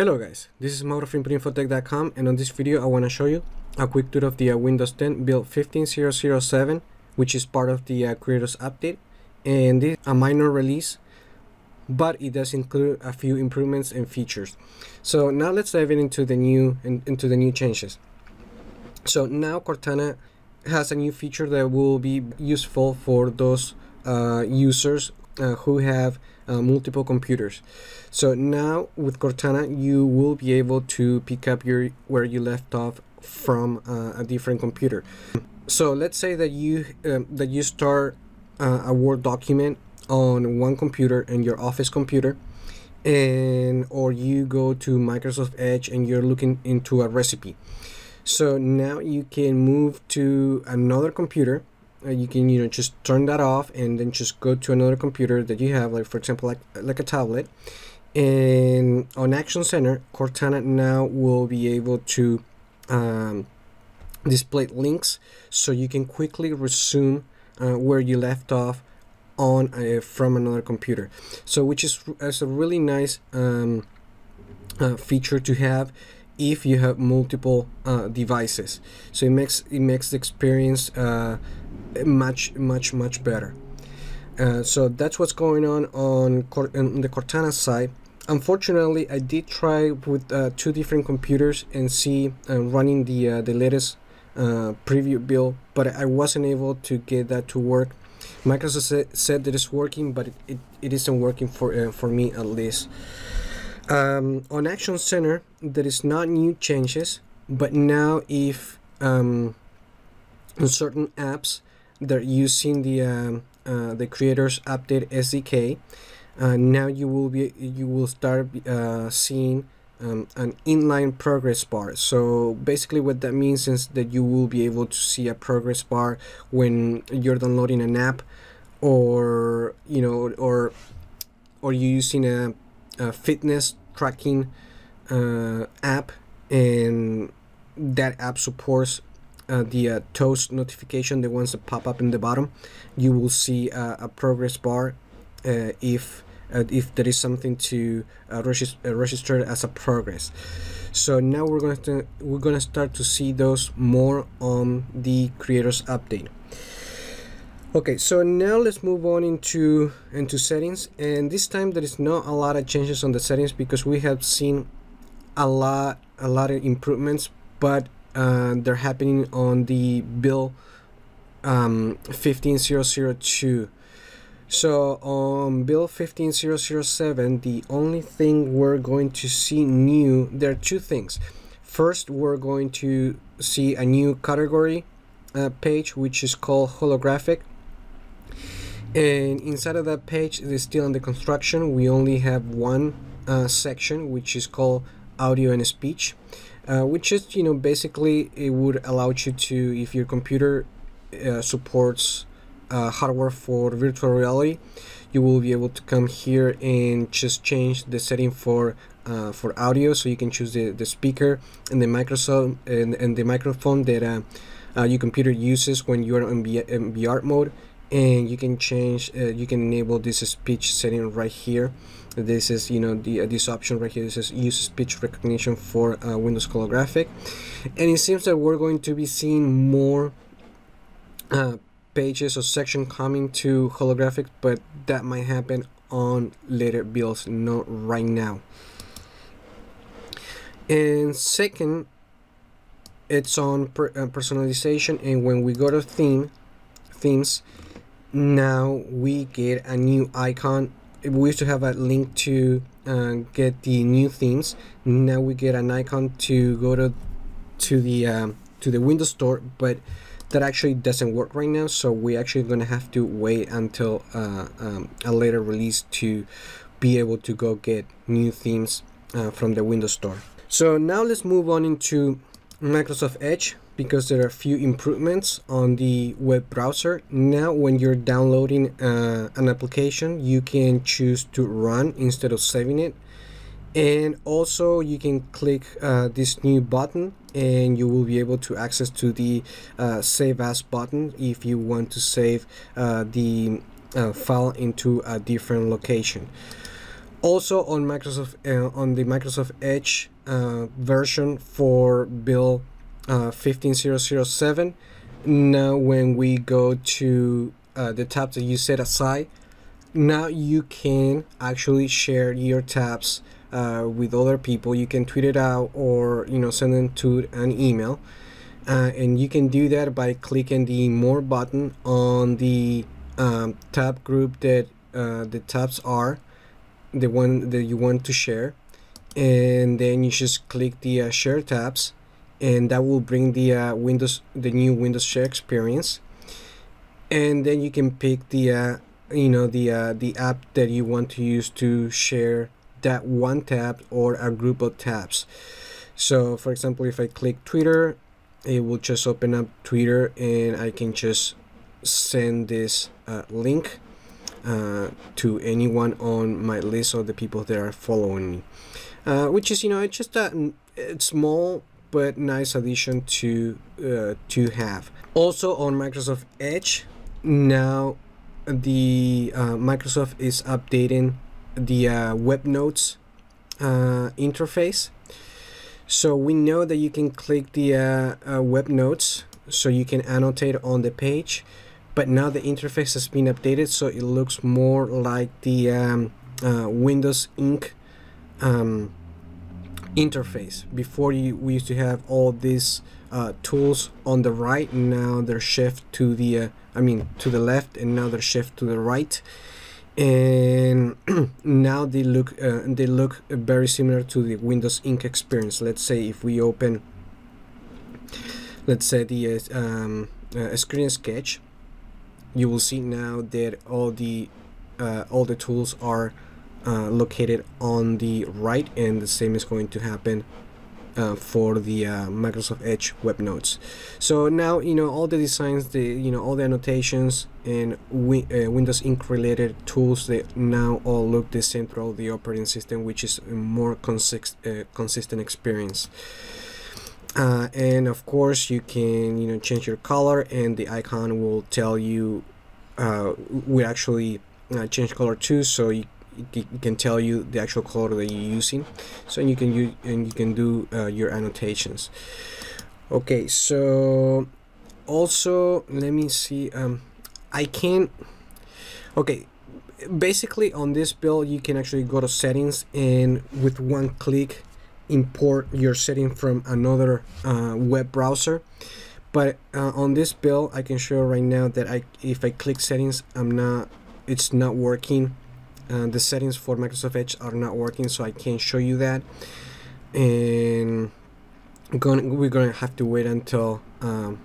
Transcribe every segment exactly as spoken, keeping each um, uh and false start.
Hello guys, this is Mauro from pureinfotech dot com, and on this video I want to show you a quick tour of the uh, Windows ten build one five zero zero seven, which is part of the uh, Creators Update, and this is a minor release, but it does include a few improvements and features. So now let's dive into the new in, into the new changes. So now Cortana has a new feature that will be useful for those uh, users Uh, who have uh, multiple computers. So now with Cortana you will be able to pick up your where you left off from uh, a different computer. So let's say that you um, that you start uh, a Word document on one computer and your office computer, and or you go to Microsoft Edge and you're looking into a recipe. So now you can move to another computer. Uh, you can you know just turn that off and then just go to another computer that you have, like for example like like a tablet, and on Action Center Cortana now will be able to um, display links so you can quickly resume uh, where you left off on uh, from another computer, so which is, is a really nice um, uh, feature to have if you have multiple uh, devices. So it makes it makes the experience uh, much much much better. Uh, so that's what's going on on, Cor on the Cortana side. Unfortunately, I did try with uh, two different computers and see uh, running the uh, the latest uh, preview build, but I wasn't able to get that to work. Microsoft sa said that it's working, but it, it, it isn't working for uh, for me at least. Um, on Action Center, there is not new changes, but now if um, on certain apps they're using the um, uh, the Creators Update S D K, uh, now you will be you will start uh, seeing um, an inline progress bar. So basically, what that means is that you will be able to see a progress bar when you're downloading an app, or you know, or or you're using a, a fitness tracking uh, app, and that app supports Uh, the uh, toast notification, the ones that pop up in the bottom. You will see uh, a progress bar uh, if uh, if there is something to uh, regis uh, register as a progress. So now we're going to we're going to start to see those more on the Creators Update. Okay, so now let's move on into into settings, and this time there is not a lot of changes on the settings because we have seen a lot a lot of improvements, but Uh, they're happening on the build um, one five zero zero two. So on build one five zero zero seven, the only thing we're going to see new, there are two things. First, we're going to see a new category uh, page, which is called Holographic, and inside of that page it is still under construction. We only have one uh, section, which is called Audio and Speech, Uh, which is, you know, basically it would allow you to, if your computer uh, supports uh, hardware for virtual reality, you will be able to come here and just change the setting for uh, for audio, so you can choose the, the speaker and the Microsoft and, and the microphone that uh, uh, your computer uses when you are in V R mode, and you can change uh, you can enable this speech setting right here. This is, you know, the uh, this option right here. This is use speech recognition for uh, Windows Holographic, and it seems that we're going to be seeing more uh, pages or section coming to Holographic, but that might happen on later builds, not right now. And second, it's on per uh, personalization, and when we go to theme themes, now we get a new icon. We used to have a link to uh, get the new themes. Now we get an icon to go to to the um, to the Windows Store, but that actually doesn't work right now. So we're actually going to have to wait until uh, um, a later release to be able to go get new themes uh, from the Windows Store. So now let's move on into Microsoft Edge, because there are a few improvements on the web browser. Now when you're downloading uh, an application, you can choose to run instead of saving it, and also you can click uh, this new button and you will be able to access to the uh, save as button if you want to save uh, the uh, file into a different location. Also on Microsoft uh, on the Microsoft Edge uh, version for build uh, fifteen thousand seven. Now when we go to uh, the tab that you set aside, now you can actually share your tabs uh, with other people. You can tweet it out, or you know, send them to an email, uh, and you can do that by clicking the more button on the um, tab group that uh, the tabs are, the one that you want to share, and then you just click the uh, share tabs, and that will bring the uh, Windows, the new Windows Share experience, and then you can pick the uh, you know the uh, the app that you want to use to share that one tab or a group of tabs. So for example, if I click Twitter, it will just open up Twitter, and I can just send this uh, link Uh, to anyone on my list or the people that are following me, uh, which is, you know, it's just a it's small but nice addition to uh, to have. Also on Microsoft Edge, now the uh, Microsoft is updating the uh, Web Notes uh, interface. So we know that you can click the uh, uh, Web Notes, so you can annotate on the page. But now the interface has been updated, so it looks more like the um, uh, Windows Ink um, interface. Before, you, we used to have all these uh, tools on the right. Now they're shift to the, uh, I mean, to the left, and now they're shift to the right. And now they look, uh, they look very similar to the Windows Ink experience. Let's say if we open, let's say the um, uh, screen sketch. You will see now that all the uh, all the tools are uh, located on the right, and the same is going to happen uh, for the uh, Microsoft Edge Web Notes. So now you know all the designs, the you know all the annotations and wi uh, Windows Ink related tools, they now all look the same throughout the operating system, which is a more consist uh, consistent experience. Uh, and of course you can you know change your color, and the icon will tell you uh, we actually uh, change color too, so you, you can tell you the actual color that you're using. So you can use and you can do uh, your annotations. Okay, so also let me see, um, I can okay basically on this build you can actually go to settings and with one click import your setting from another uh, web browser. But uh, on this build I can show right now that I if I click settings, I'm not it's not working. Uh, the settings for Microsoft Edge are not working, so I can't show you that, and I'm gonna, we're gonna have to wait until um,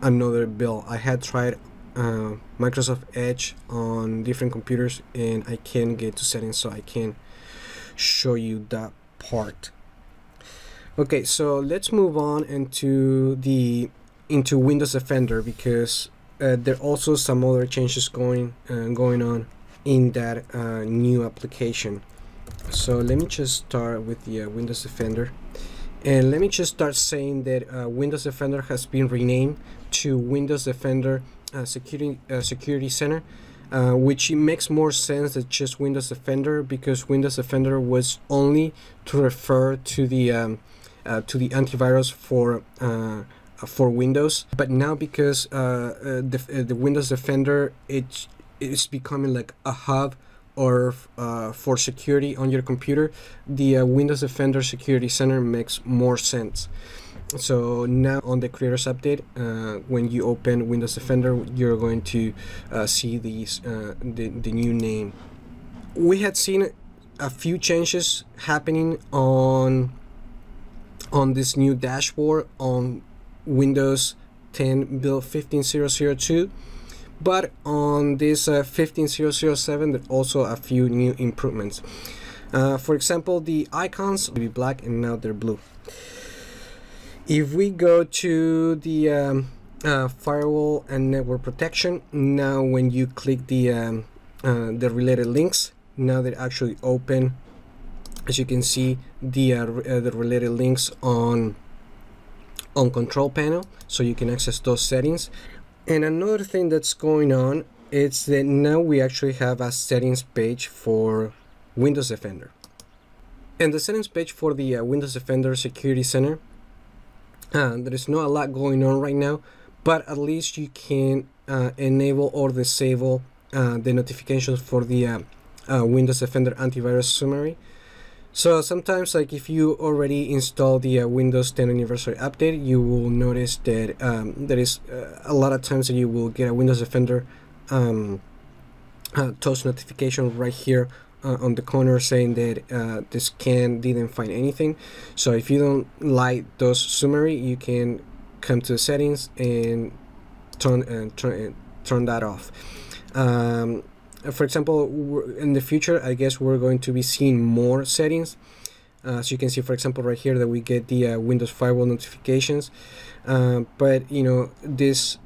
another build. I had tried uh, Microsoft Edge on different computers and I can't get to settings, so I can't show you that part. Okay, so let's move on into the into Windows Defender, because uh, there are also some other changes going uh, going on in that uh, new application. So let me just start with the uh, Windows Defender, and let me just start saying that uh, Windows Defender has been renamed to Windows Defender uh, Security uh, Security Center, uh, which it makes more sense than just Windows Defender, because Windows Defender was only to refer to the um, Uh, to the antivirus for uh, for Windows. But now because uh, uh, the, uh, the Windows Defender it's it's becoming like a hub or uh, for security on your computer, the uh, Windows Defender Security Center makes more sense. So now on the Creators Update, uh, when you open Windows Defender, you're going to uh, see these uh, the, the new name. We had seen a few changes happening on on this new dashboard on Windows ten build fifteen thousand two, but on this uh, fifteen thousand seven there are also a few new improvements. Uh, for example, the icons will be black and now they're blue. If we go to the um, uh, firewall and network protection, now when you click the um, uh, the related links, now they're actually open. As you can see, the uh, uh, the related links on on control panel, so you can access those settings. And another thing that's going on is that now we actually have a settings page for Windows Defender. And the settings page for the uh, Windows Defender Security Center. Uh, there is not a lot going on right now, but at least you can uh, enable or disable uh, the notifications for the uh, uh, Windows Defender Antivirus Summary. So sometimes, like if you already installed the uh, Windows ten Anniversary Update, you will notice that um, there is uh, a lot of times that you will get a Windows Defender um, uh, toast notification right here uh, on the corner saying that uh, the scan didn't find anything. So if you don't like those summary, you can come to the settings and turn and turn, and turn that off. Um, For example, in the future, I guess we're going to be seeing more settings. Uh, so you can see, for example, right here that we get the uh, Windows Firewall notifications. Uh, but, you know, this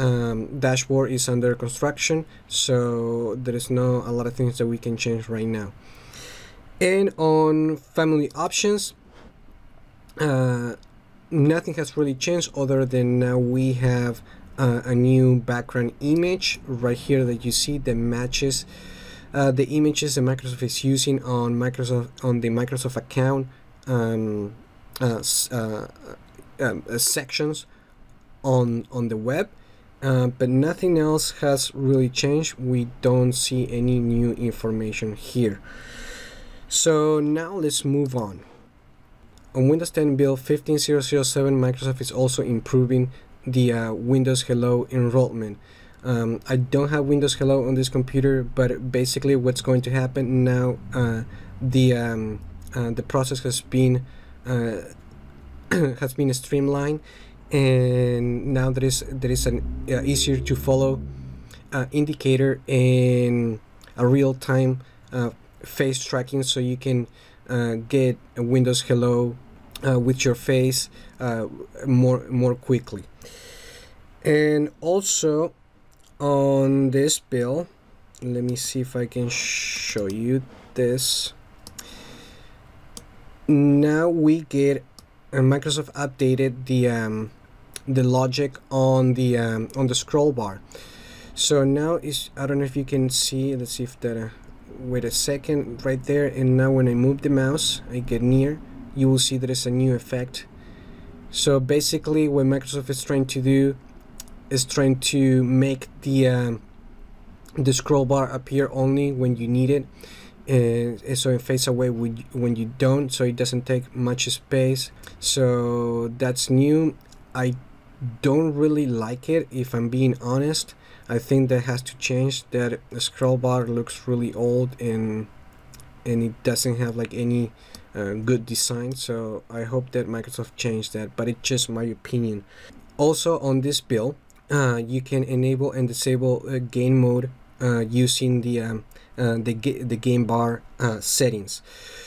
um, dashboard is under construction, so there is no a lot of things that we can change right now. And on family options, uh, nothing has really changed other than now we have Uh, a new background image right here that you see that matches uh, the images that Microsoft is using on Microsoft on the Microsoft account um, uh, uh, uh, sections on on the web, uh, but nothing else has really changed. We don't see any new information here. So now let's move on. On Windows ten build one five zero zero seven, Microsoft is also improving the uh, Windows Hello enrollment. Um, I don't have Windows Hello on this computer, but basically what's going to happen now, uh, the um, uh, the process has been uh, has been streamlined, and now there is there is an uh, easier to follow uh, indicator and a real time uh, face tracking, so you can uh, get a Windows Hello uh, with your face uh, more more quickly. And also on this bill, let me see if I can show you this. Now we get uh, Microsoft updated the um, the logic on the um, on the scroll bar. So now is I don't know if you can see. Let's see if that. Uh, wait a second, right there. And now when I move the mouse, I get near. You will see there is a new effect. So basically, what Microsoft is trying to do is trying to make the um, the scroll bar appear only when you need it, and, and so it fades away when you don't, so it doesn't take much space. So that's new. I don't really like it, if I'm being honest. I think that has to change. That the scroll bar looks really old, and and it doesn't have like any uh, good design. So I hope that Microsoft changed that, but it's just my opinion. Also on this build, Uh, you can enable and disable uh, game mode uh, using the um, uh, the, ga the game bar uh, settings.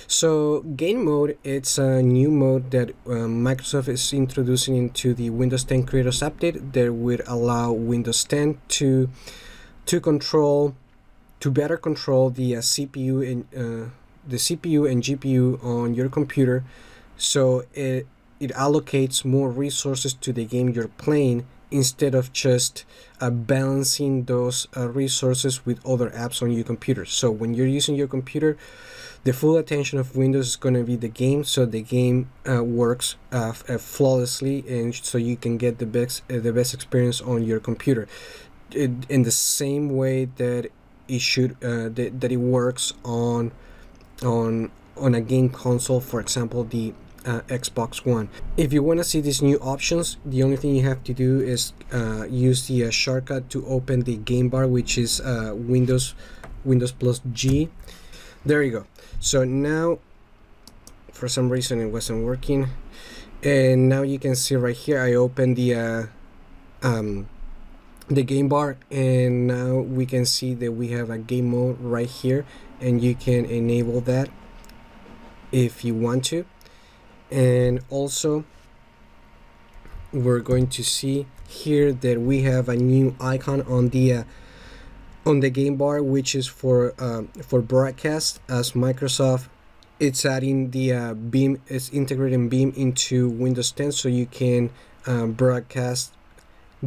So game mode, it's a new mode that uh, Microsoft is introducing into the Windows ten Creators Update that would allow Windows ten to to control to better control the uh, C P U and uh, the C P U and G P U on your computer. So it it allocates more resources to the game you're playing, instead of just uh, balancing those uh, resources with other apps on your computer. So when you're using your computer, the full attention of Windows is going to be the game, so the game uh, works uh, flawlessly, and so you can get the best uh, the best experience on your computer. It, in the same way that it should uh, that, that it works on on on a game console, for example, the Uh, Xbox One. If you want to see these new options, the only thing you have to do is uh, use the uh, shortcut to open the game bar, which is uh, Windows Windows plus G. There you go. So now, for some reason it wasn't working, and now you can see right here I opened the uh, um, the game bar, and now we can see that we have a game mode right here, and you can enable that if you want to. And also we're going to see here that we have a new icon on the uh, on the game bar, which is for um, for broadcast, as Microsoft it's adding the uh, Beam, it's integrating Beam into Windows ten, so you can uh, broadcast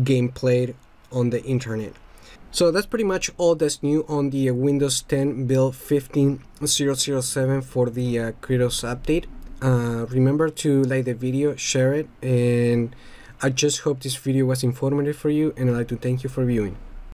gameplay on the internet. So that's pretty much all that's new on the Windows ten build one five oh oh seven for the uh, Creators update. Uh, remember to like the video, share it, and I just hope this video was informative for you, and I'd like to thank you for viewing.